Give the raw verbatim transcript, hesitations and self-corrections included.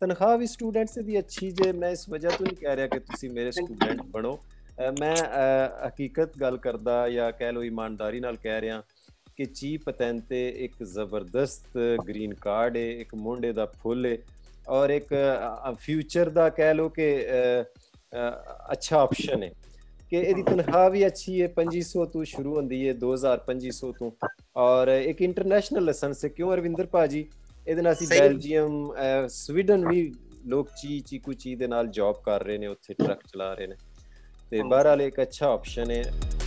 तनख्वाह भी स्टूडेंट से दी अच्छी जे। मैं इस वजह तो नहीं कह रहा कि तुसी मेरे स्टूडेंट बनो, मैं हकीकत गल करदा या कह लो ईमानदारी नाल कह रहा कि ची पतैंते एक जबरदस्त ग्रीन कार्ड है, एक मुंडे दा फुल है और एक फ्यूचर दा कह लो कि अच्छा ऑप्शन है कि यदि तनख्वाह भी अच्छी है, पी सौ तो शुरू होती है दो हज़ार पी सौ तो, और एक इंटरनेशनल लाइसेंस है। क्यों अरविंदर भाजी, ये बेल्जियम स्वीडन भी लोग ची चीकू ची दे नाल जॉब कर रहे हैं, उत्थे ट्रक चला रहे हैं, तो बहरहाल एक अच्छा ऑप्शन है।